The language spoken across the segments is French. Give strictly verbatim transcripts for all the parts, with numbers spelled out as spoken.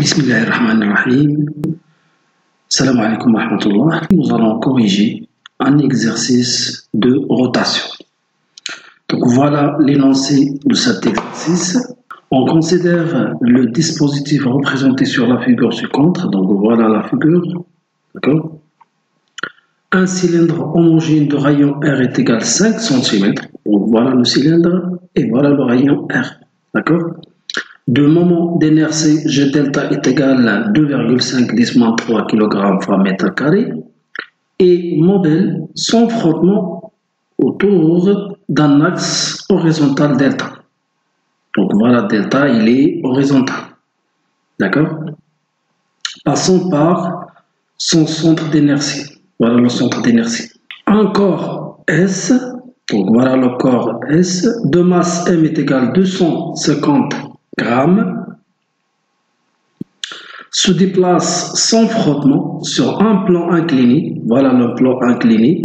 بسم الله الرحمن الرحيم. السلام عليكم ورحمة الله. Nous allons corriger un exercice de rotation. Donc voilà l'énoncé de cet exercice. On considère le dispositif représenté sur la figure suivante. Donc voilà la figure. D'accord. Un cylindre homogène de rayon R est égal à cinq centimètres. Donc voilà le cylindre et voilà le rayon R. D'accord. Le moment d'inertie G delta est égal à deux virgule cinq dix moins trois kilogrammes par mètre carré et modèle sans frottement autour d'un axe horizontal delta. Donc voilà, delta il est horizontal. D'accord. Passons par son centre d'inertie. Voilà le centre d'inertie. Un corps S, donc voilà le corps S, de masse M est égal à deux cent cinquante grammes, se déplace sans frottement sur un plan incliné, voilà le plan incliné,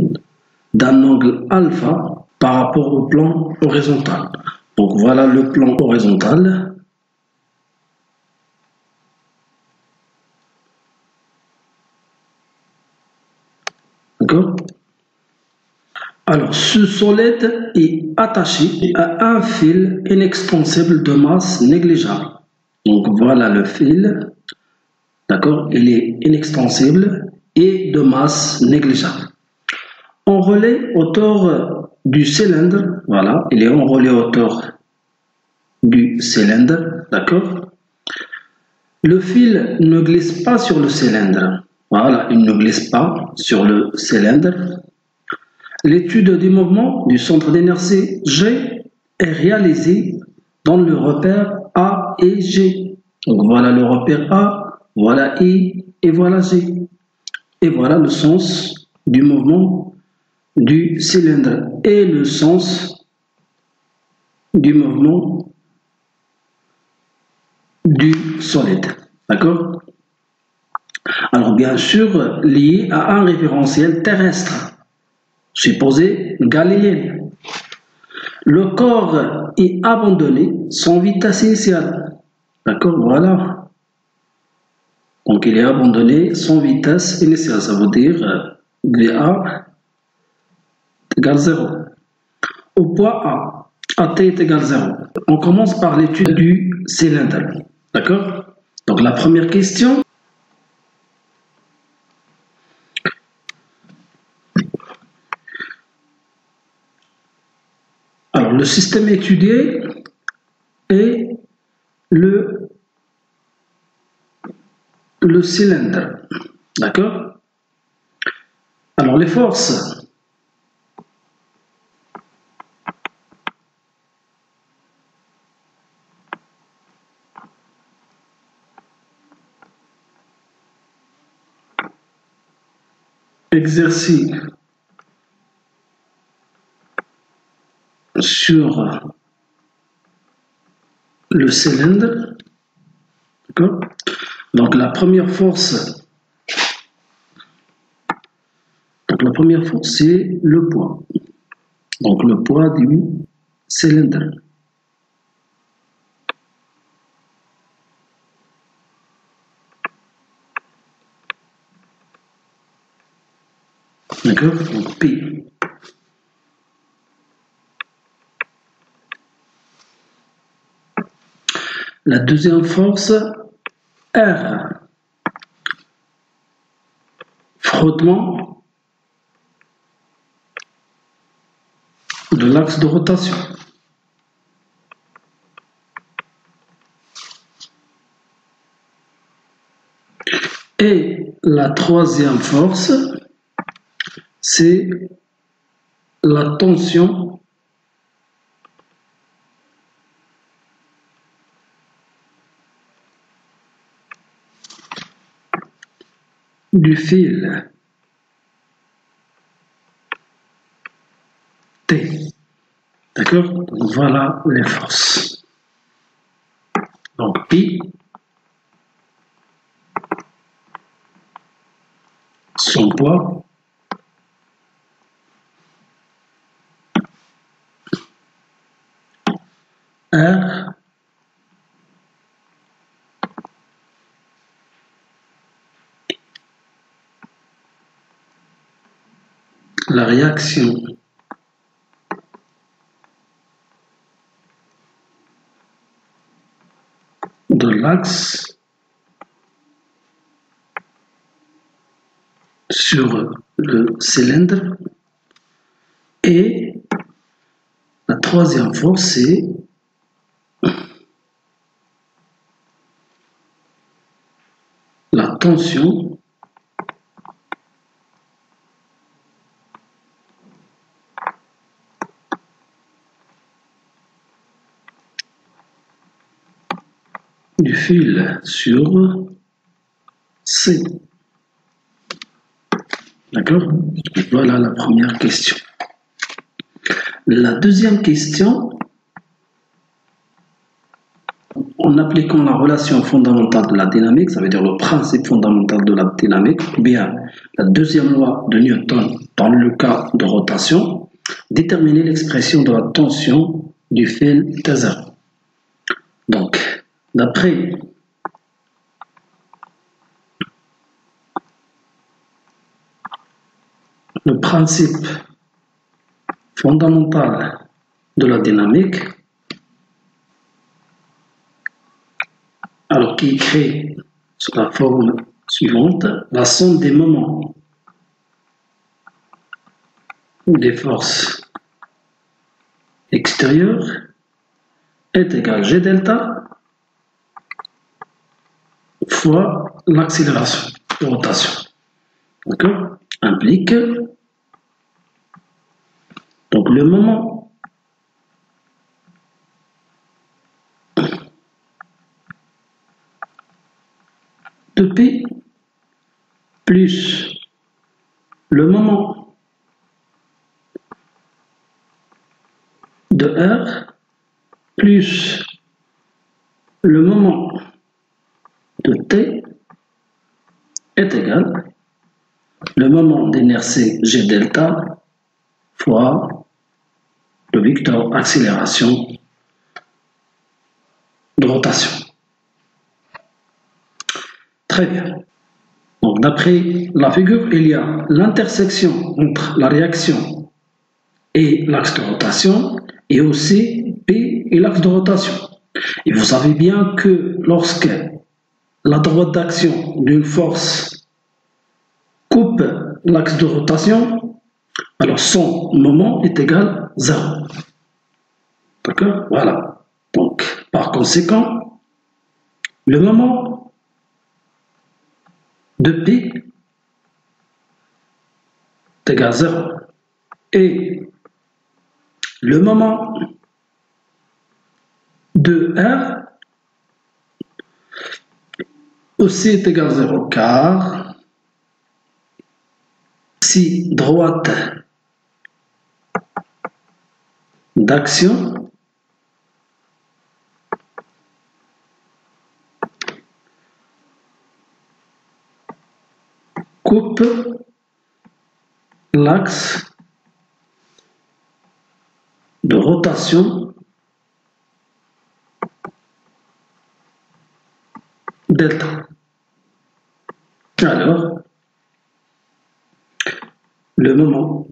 d'un angle alpha par rapport au plan horizontal. Donc voilà le plan horizontal. D'accord ? Alors, ce solide est attaché à un fil inextensible de masse négligeable. Donc voilà le fil, d'accord, il est inextensible et de masse négligeable. En relais hauteur du cylindre, voilà, il est en relais hauteur du cylindre, d'accord. Le fil ne glisse pas sur le cylindre, voilà, il ne glisse pas sur le cylindre. L'étude du mouvement du centre d'inertie G est réalisée dans le repère A et G. Donc voilà le repère A, voilà I et voilà G. Et voilà le sens du mouvement du cylindre et le sens du mouvement du solide. D'accord? Alors bien sûr lié à un référentiel terrestre. Supposé galiléen. Le corps est abandonné sans vitesse initiale. D'accord, voilà. Donc il est abandonné sans vitesse initiale. Ça veut dire V A égale zéro. Au poids A, A T est égal à zéro. On commence par l'étude du cylindre. D'accord. Donc la première question. Le système étudié est le, le cylindre. D'accord? Alors, les forces. Exercées sur le cylindre. D'accord. Donc la première force, donc la première force c'est le poids. Donc le poids du cylindre. D'accord. Donc P. La deuxième force, R, frottement de l'axe de rotation. Et la troisième force, c'est la tension du fil T. D'accord. Voilà les forces. Donc pi son poids R la réaction de l'axe sur le cylindre. Et la troisième force, c'est la tension du fil sur C. D'accord? Voilà la première question. La deuxième question, en appliquant la relation fondamentale de la dynamique, ça veut dire le principe fondamental de la dynamique, ou bien la deuxième loi de Newton dans le cas de rotation, déterminer l'expression de la tension du fil θ. Donc, d'après le principe fondamentale de la dynamique, alors qui est créée sous la forme suivante: la somme des moments ou des forces extérieures est égale G delta fois l'accélération de rotation. D'accord? Implique donc le moment de P plus le moment de R plus le moment de T est égal le moment d'inertie G delta fois le vecteur accélération de rotation. Très bien. Donc d'après la figure, il y a l'intersection entre la réaction et l'axe de rotation, et aussi P et l'axe de rotation. Et vous savez bien que lorsque la droite d'action d'une force coupe l'axe de rotation, alors son moment est égal zéro. D'accord? Voilà. Donc, par conséquent, le moment de P est égal à zéro. Et le moment de R aussi est égal à zéro, car si droite d'action coupe l'axe de rotation delta. Alors, le moment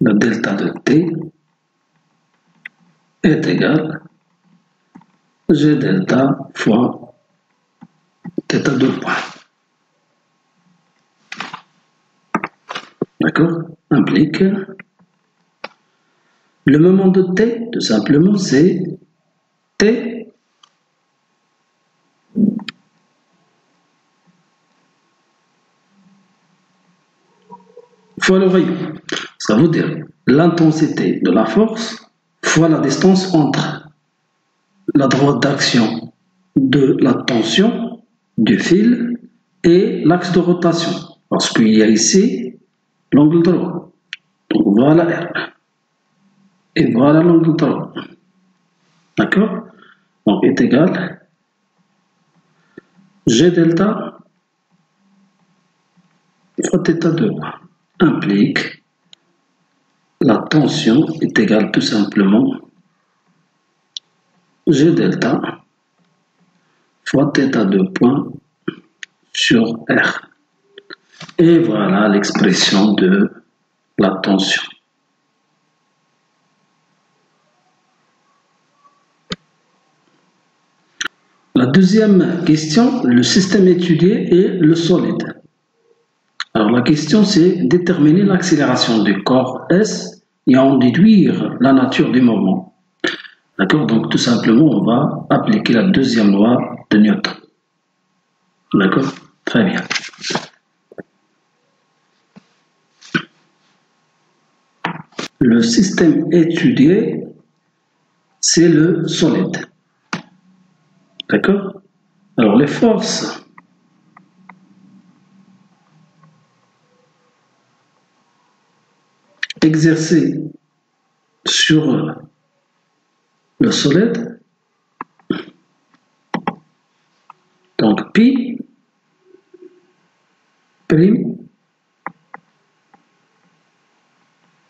de delta de T est égal G delta fois θ de point. D'accord? Implique le moment de T, tout simplement, c'est T fois le rayon. Ça veut dire l'intensité de la force fois la distance entre la droite d'action de la tension du fil et l'axe de rotation, parce qu'il y a ici l'angle droit. Donc voilà R. Et voilà l'angle droit. D'accord? Donc est égal G delta fois θ deux. Implique la tension est égale tout simplement G delta fois θ deux point sur R. Et voilà l'expression de la tension. La deuxième question, le système étudié est le solide. Alors la question c'est déterminer l'accélération du corps S et en déduire la nature du mouvement. D'accord? Donc tout simplement on va appliquer la deuxième loi de Newton. D'accord? Très bien. Le système étudié c'est le solide. D'accord? Alors les forces exercées sur le solide, donc pi prime,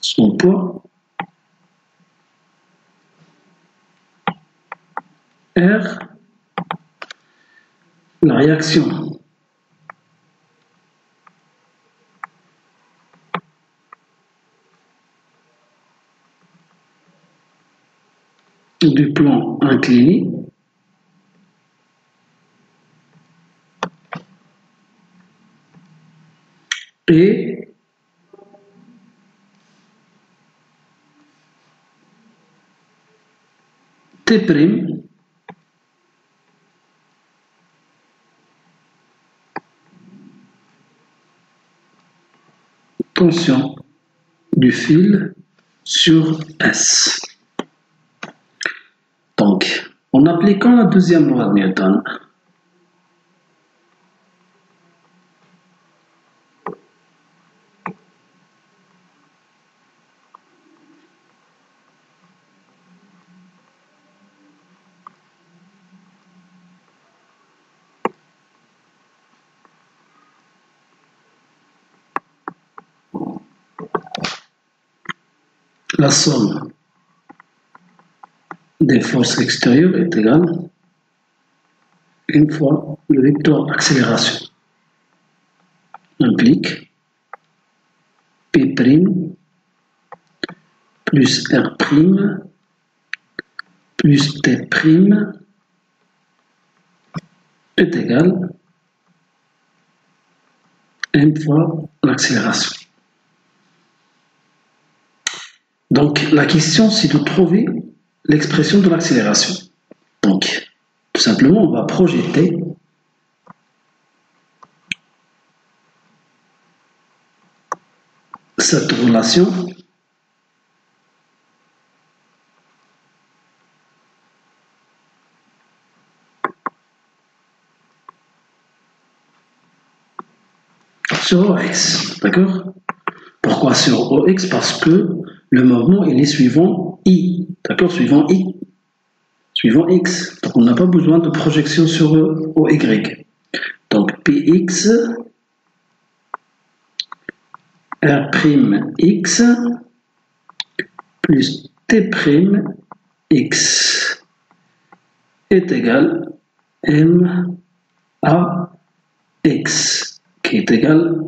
son poids, R, la réaction du plan incliné, et T' tension du fil sur S. Donc, en appliquant la deuxième loi de Newton, la somme des forces extérieures est égale une fois le vecteur accélération implique P' plus R' plus T' est égal une fois l'accélération. Donc, la question, c'est de trouver l'expression de l'accélération. Donc, tout simplement, on va projeter cette relation sur O X. D'accord? Pourquoi sur O X? Parce que le mouvement, il est suivant I, d'accord, suivant I, suivant X. Donc, on n'a pas besoin de projection sur O Y. Donc, P X, R'X, plus T'X, est égal M A X, qui est égal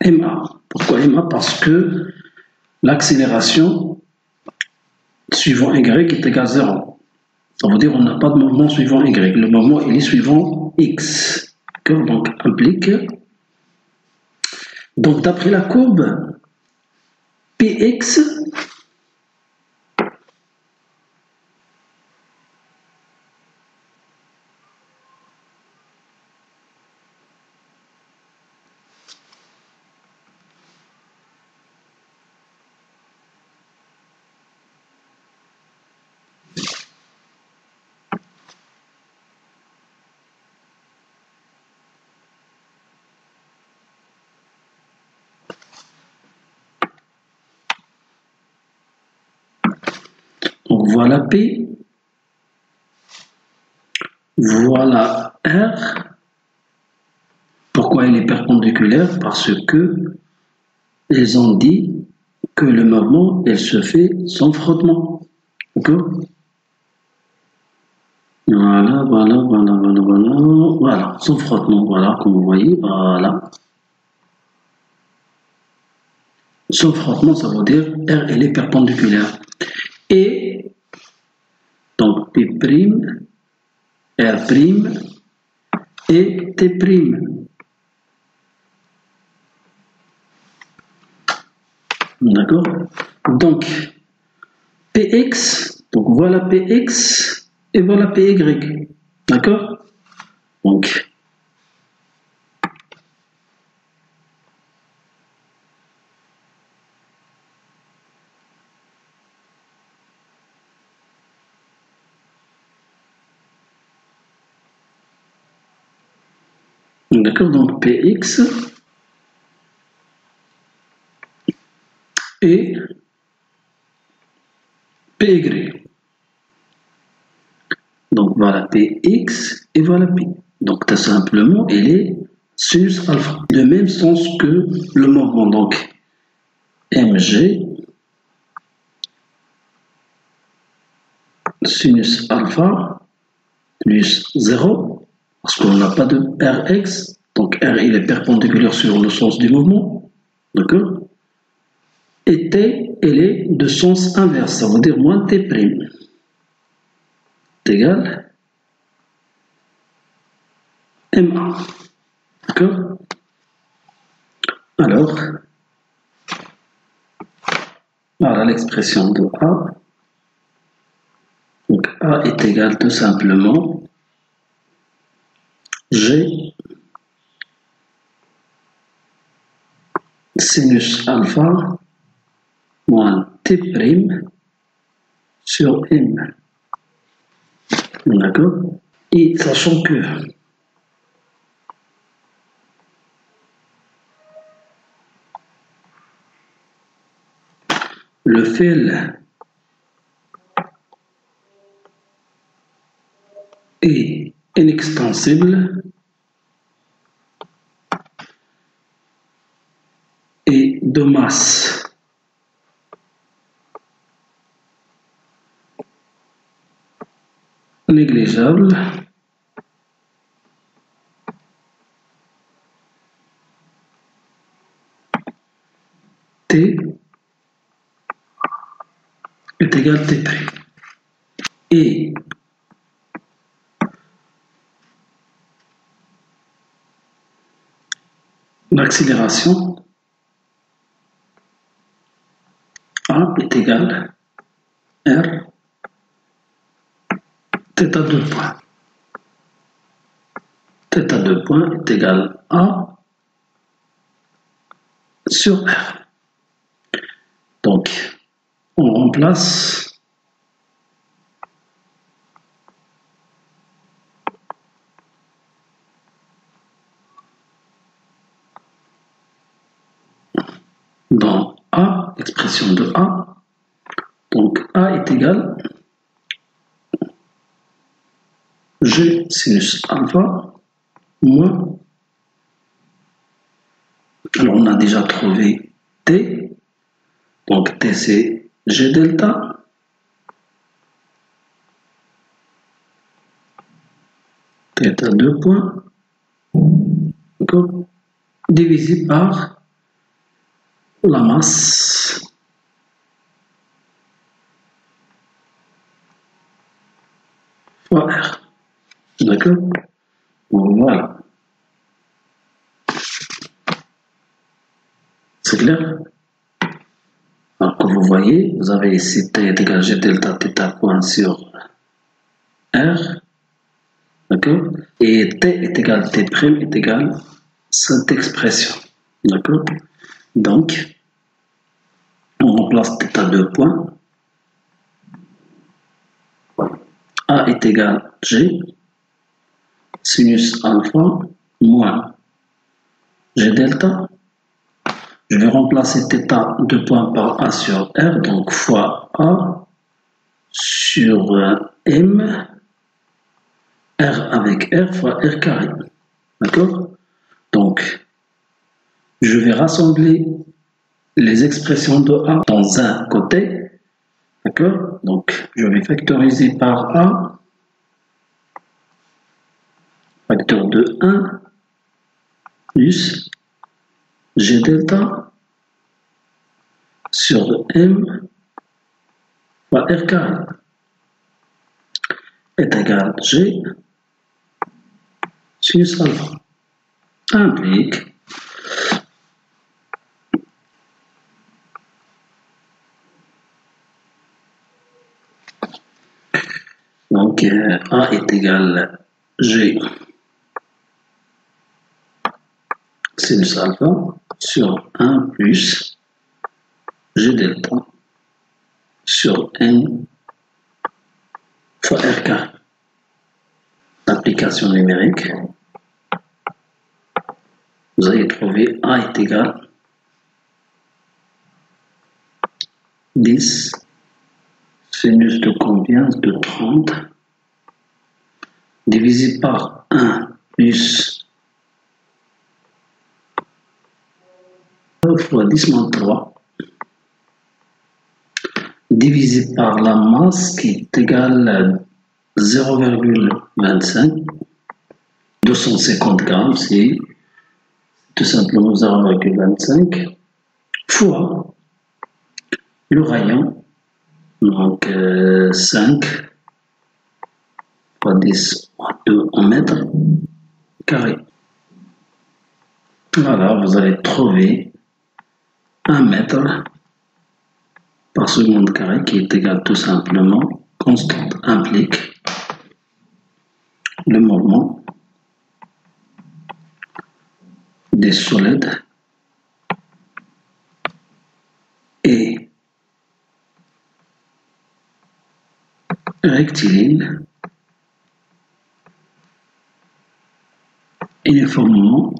M A. Pourquoi M A? Parce que l'accélération suivant Y est égale à zéro. Ça veut dire qu'on n'a pas de mouvement suivant Y. Le mouvement, il est suivant X. Donc, implique. Donc, d'après la courbe, P X voilà P, voilà R. Pourquoi il est perpendiculaire? Parce que ils ont dit que le mouvement, il se fait sans frottement. D'accord? Voilà, voilà, voilà, voilà, voilà, voilà, sans frottement, voilà, comme vous voyez, voilà. Son frottement, ça veut dire R, elle est perpendiculaire. Et donc P', R' et T'. D'accord? Donc P X, donc voilà P X et voilà P Y. D'accord? Donc D'accord, donc P X et P Y. Donc voilà P X et voilà P. Donc tout simplement, elle est sinus alpha. Le même sens que le mouvement. Donc M G sinus alpha plus zéro. Parce qu'on n'a pas de R X, donc R il est perpendiculaire sur le sens du mouvement, d'accord? Et T, elle est de sens inverse, ça veut dire moins T'. T égale M un, d'accord? Alors, voilà l'expression de A. Donc A est égal tout simplement G sinus alpha moins T' sur M. D'accord? Et sachant que le fil est inextensible et de masse négligeable, T est égal à T'. Et l'accélération A est égale R θ deux points. θ deux points est égal A sur R. Donc, on remplace dans A, l'expression de A, donc A est égal G sinus alpha moins, alors on a déjà trouvé T, donc T c'est G delta θ deux points, d'accord, divisé par la masse fois R. D'accord? Voilà. C'est clair? Alors, comme vous voyez, vous avez ici T est égal à G delta θ point sur R. D'accord? Et T est égal à T' est égal à cette expression. D'accord? Donc, on remplace θ deux points. A est égal à G sinus alpha moins G delta. Je vais remplacer θ deux points par A sur R, donc fois A sur M, R avec R fois R carré. D'accord? Donc, je vais rassembler les expressions de A dans un côté. D'accord? Donc, je vais factoriser par A, facteur de un, plus G delta, sur M par R carré est égal à G sinus alpha. Implique donc A est égal à G sinus alpha sur un plus G delta sur N fois R carré. Application numérique, vous allez trouver A est égal dix sinus de combien? De trente divisé par un plus deux fois dix moins trois divisé par la masse qui est égale à zéro virgule vingt-cinq, deux cent cinquante grammes, c'est tout simplement zéro virgule vingt-cinq fois le rayon, donc euh, cinq fois dix fois deux en mètres carrés. Voilà, vous allez trouver un mètre par seconde carré qui est égal tout simplement constante. Implique le mouvement des solides et rectiligne uniformément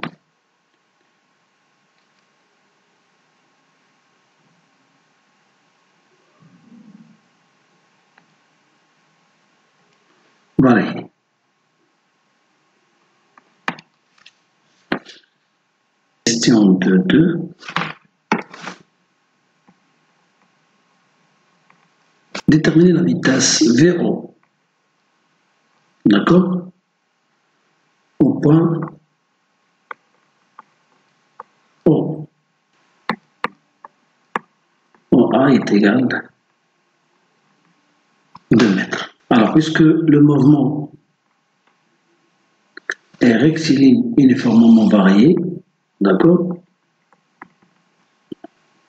varié. Question de deux. Déterminer la vitesse V O, d'accord, au point O. O A est égal à deux mètres. Alors, puisque le mouvement est rectiligne uniformément varié, d'accord,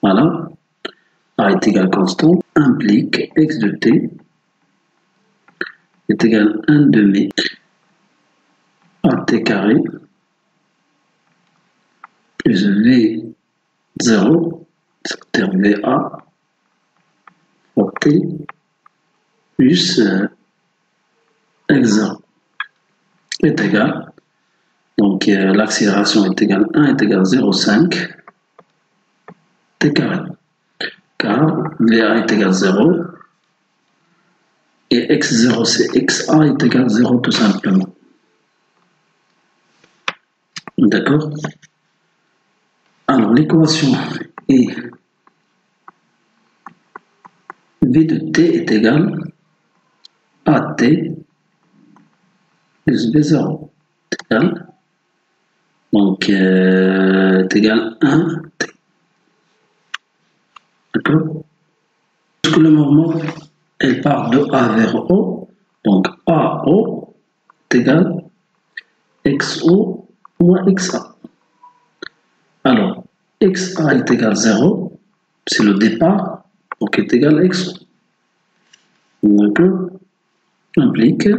voilà, A est égal à constant, implique x de t est égal à un demi à t carré plus v zéro, c'est-à-dire va, fois t plus x zéro est égal, donc euh, l'accélération est égale à un est égale à zéro virgule cinq t carré, car va est égal à zéro et x zéro c'est xa est égal à zéro tout simplement. D'accord? Alors l'équation est v de t est égal à t plus v zéro est égal, donc euh, est égal à un t. D'accord? Parce que le mouvement, elle part de A vers O, donc A O est égal à X O moins X A. Alors, X A est égal à zéro, c'est le départ, donc est égal à X O. Donc, implique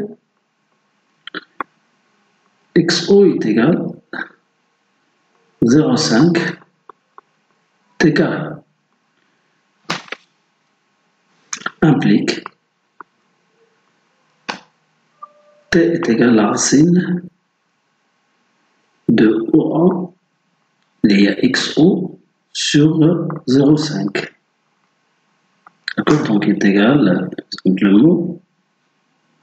X O est égal à zéro virgule cinq T carré. Implique t est égal à la racine de O A lié à X O sur zéro virgule cinq. D'accord? Donc est égal simplement,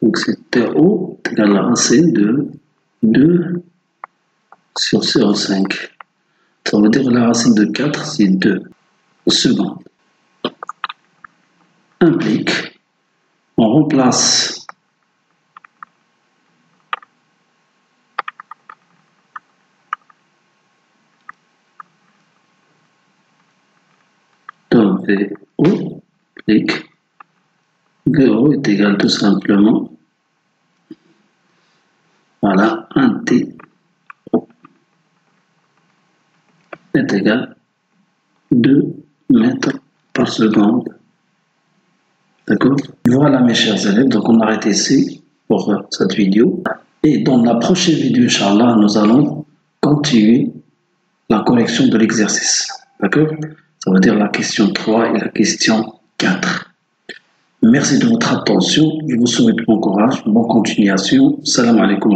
donc c'est T O est égal à la racine de deux sur zéro virgule cinq. Ça veut dire la racine de quatre c'est deux secondes. Implique, on remplace V O et V O est égal tout simplement, voilà, un T O est égal deux mètres par seconde. D'accord? Voilà mes chers élèves, donc on arrête ici pour cette vidéo. Et dans la prochaine vidéo, Inch'Allah, nous allons continuer la correction de l'exercice. D'accord? Ça veut dire la question trois et la question quatre. Merci de votre attention. Je vous souhaite bon courage, bonne continuation. Salam alaikum.